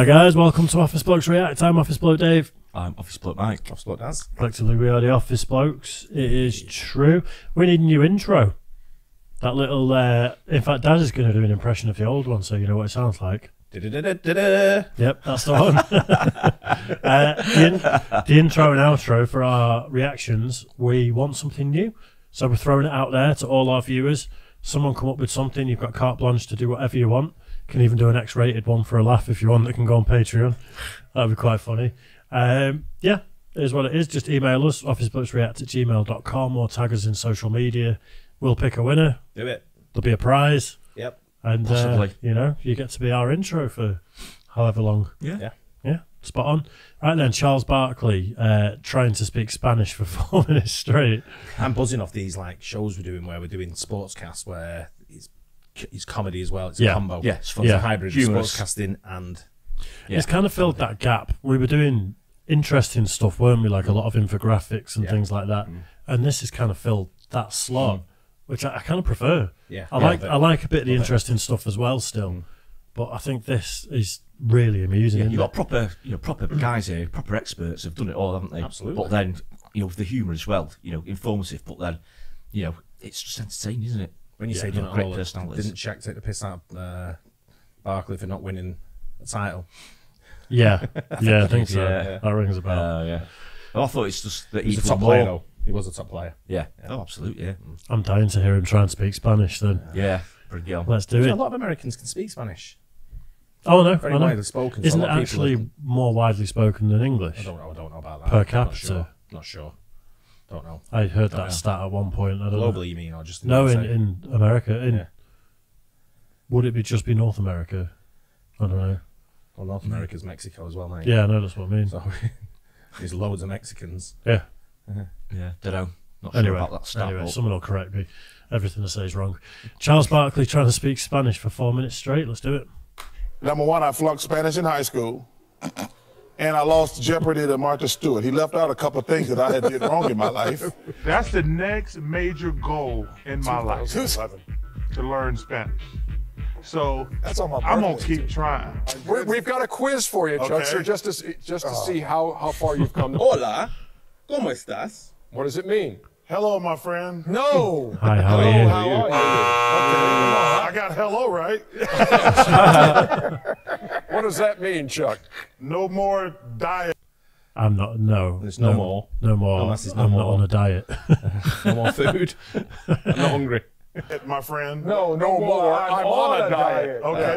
Hi guys, welcome to Office Blokes React. I'm Office Bloke Dave. I'm Office Bloke Mike. Office Bloke Daz. Collectively we are the Office Blokes. It is true. We need a new intro. That little, in fact Daz is going to do an impression of the old one so you know what it sounds like. Yep, that's the one. The intro and outro for our reactions, we want something new. So we're throwing it out there to all our viewers. Someone come up with something, you've got carte blanche to do whatever you want. Can even do an X-rated one for a laugh if you want. That can go on Patreon. That'd be quite funny. Yeah, it is what it is. Just email us, officeblokesreact@gmail.com, or tag us in social media. We'll pick a winner. Do it. There'll be a prize. Yep. And you know, you get to be our intro for however long. Yeah. Yeah. Yeah. Spot on. Right then, Charles Barkley trying to speak Spanish for 4 minutes straight. I'm buzzing off these like shows we're doing where we're doing sportscasts where it's comedy as well. It's a combo. Yeah, it's fun. It's a hybrid of sportscasting and it's kind of filled that gap. We were doing interesting stuff, weren't we? Like a lot of infographics and things like that. And this has kind of filled that slot, which I kind of prefer. Yeah, I like a bit of the interesting stuff as well still, but I think this is really amusing. Yeah, you've got proper guys here, proper experts have done it all, haven't they? Absolutely. But then the humour as well. Informative, but then it's just entertaining, isn't it? When you say great personalities. Didn't Shaq take the piss out of Barkley for not winning the title? Yeah, yeah, I think so. Yeah. That rings a bell. Yeah. Well, I thought it's just that he's a top player, though. He was a top player. Yeah. Oh, absolutely. Yeah. I'm dying to hear him try and speak Spanish then. Yeah. Pretty good. Let's do it. A lot of Americans can speak Spanish. Oh, no. Very widely spoken. Isn't it actually more widely spoken than English? I don't know about that. Per capita. Not sure. Don't know. I heard that stat at one point. I don't know. Globally, you mean, or just in America? Would it be just be North America? I don't know. Well, North America's Mexico as well, mate. Yeah, I know, that's what I mean. So, there's loads of Mexicans. Yeah, yeah. Don't know. Not sure about that stat. Anyway, someone will correct me. Everything I say is wrong. Charles Barkley trying to speak Spanish for 4 minutes straight. Let's do it. Number one, I flunked Spanish in high school. And I lost Jeopardy to Martha Stewart. He left out a couple of things that I had did wrong in my life. That's the next major goal in my life, to learn Spanish. So I'm gonna keep trying. We've got a quiz for you, Chuck, just to see how far you've come. Hola, ¿cómo estás? What does it mean? Hello, my friend. No. Hi, how are you? How are you? Okay. I got hello right. What does that mean, Chuck? No more diet. I'm not. No. There's no more. No more. Unless it's I'm not on a diet. No more food. I'm not hungry. My friend. No more. I'm on a diet. Okay.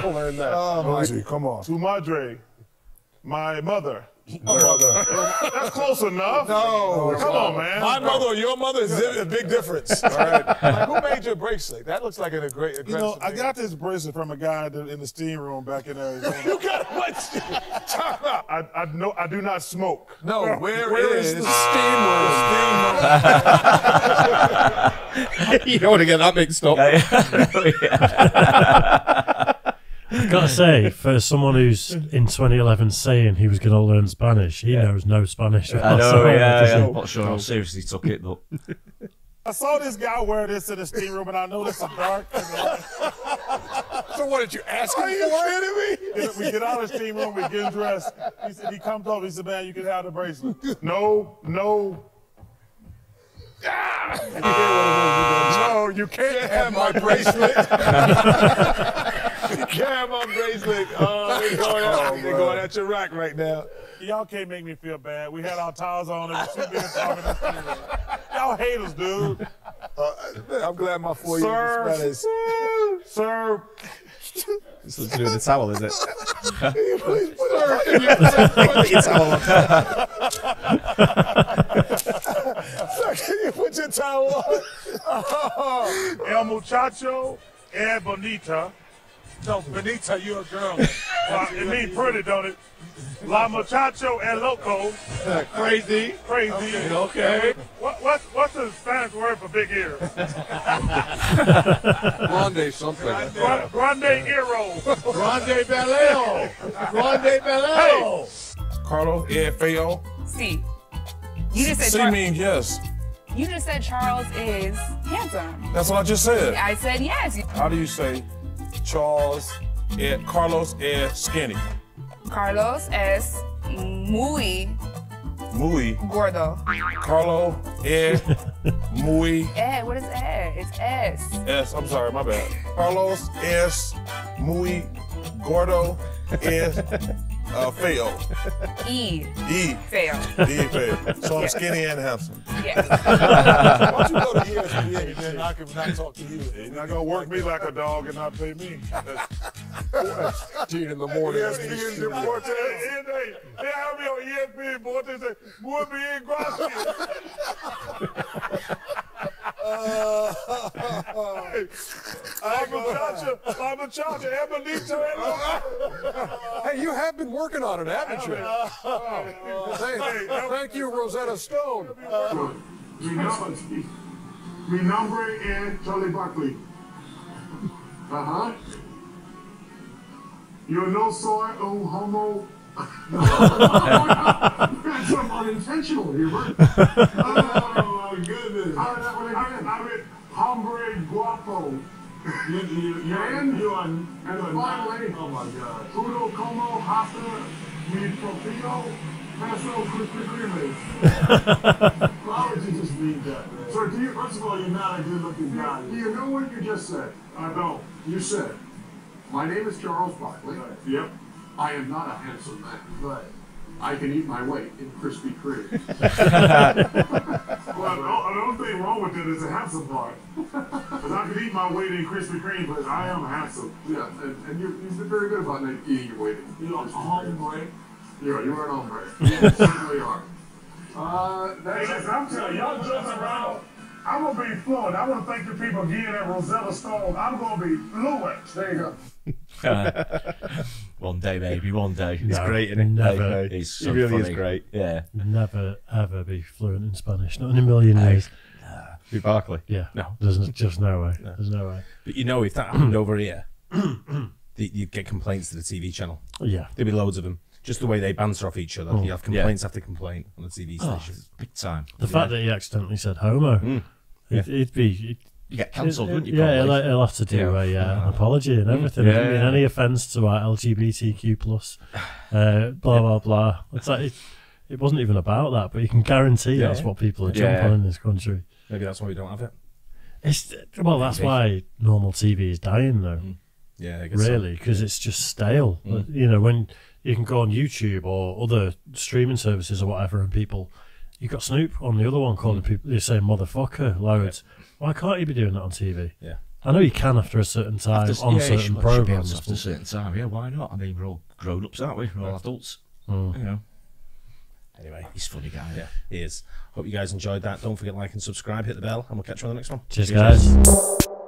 To learn that. Come on. Tu madre, my mother. That's close enough. No. Come on, man. My mother or your mother is a big difference. All right. Like, who made your bracelet? That looks like an aggressive thing. I got this bracelet from a guy in the steam room back in Arizona. You got what? I do not smoke. No, where is the steam room? You don't want to get that mixed up. Yeah. I've got to say, for someone who's in 2011 saying he was going to learn Spanish, he knows no Spanish. I know, I'm not sure how seriously he took it, but... I saw this guy wear this in the steam room, and I know this is dark. So what, did you ask him for it? We get out of the steam room, we get dressed. He said, he comes over, he said, man, you can have the bracelet. No. No, you can't have my bracelet. Yeah, my bracelet. They're going at your rack right now. Y'all can't make me feel bad. We had our towels on and 2 minutes talking. Y'all hate us, dude. I'm glad my 4 years is Spanish. Sir. This is to do with the towel, is it? Can you please put your towel on? Sir, can you put your towel on? El muchacho es bonita. No, Benita, you're a girl. It means pretty, don't it? La muchacho el loco. Crazy. Okay. What's the Spanish word for big ears? Grande something. Grande earroll. Grande beleo. Grande beleo. Hey. Carlo, feo. Si. You just said si means yes. You just said Charles is handsome. That's what I just said. I said yes. How do you say Charles Carlos es skinny. Carlos es muy gordo. Carlo es muy. What is ed? It's S. S. I'm sorry, my bad. Carlos es muy gordo es feo. Feo. Feo. So I'm skinny and handsome. Yes. Why don't you go to ESPN and then I can not talk to you? You're not gonna work me like a dog and not pay me. In the morning. ESPN reporter. They have me on ESPN reporter. Say, "Would be in Gracia." Hey, you have been working on it, haven't you? Thank you, Rosetta Stone. Mi nombre es Charles Barkley. Uh-huh. Yo no soy un homo. Some unintentional humor. Oh my goodness. I read hombre guapo. And finally, oh my God. Uno como hasta mi propio peso Krispy Kreme. Why would you just leave that, man? Sir, first of all, you're not a good looking guy. Do you know what you just said? I don't. You said, my name is Charles Barkley. Right. Yep. I am not a handsome man, but I can eat my weight in Krispy Kreme. Well, the only thing wrong with that is the handsome part. Because I can eat my weight in Krispy Kreme, but I am handsome. Yeah, and you've been very good about eating your weight in Krispy Kreme. Hombre. You're an hombre. You certainly are. I'm telling you, y'all judging around. I'm going to be fluent. I want to thank the people again at Rosetta Stone. I'm going to be fluent. There you go. One day, maybe one day. He's great, isn't he? Never. He's so he really funny. Is great. Yeah. Never ever be fluent in Spanish. Not in a million years. Be Barkley. Yeah. No. There's just no way. No. There's no way. But you know, if that happened over here, you'd get complaints to the TV channel. Yeah. There'd be loads of them. Just the way they banter off each other. You have complaints after complaint on the TV station. Big time. The fact that he accidentally said homo, you get cancelled, wouldn't you? Yeah, he'll have to do an apology and everything. Yeah. I mean, any offence to our LGBTQ plus, blah blah blah. It's like it wasn't even about that, but you can guarantee that's what people are jumping on in this country. Maybe that's why we don't have it. It's well, that's why normal TV is dying though. Yeah, I guess really, because it's just stale. You know, when you can go on YouTube or other streaming services or whatever, and people, you got Snoop on the other one calling people, they're saying motherfucker loads. Why can't you be doing that on TV? Yeah, I know you can after a certain time on certain programs. After a certain time, yeah, why not? I mean, we're all grown ups, aren't we? We're all adults. You know. Anyway, he's a funny guy. Yeah, he is. Hope you guys enjoyed that. Don't forget to like and subscribe. Hit the bell, and we'll catch you on the next one. Cheers, guys.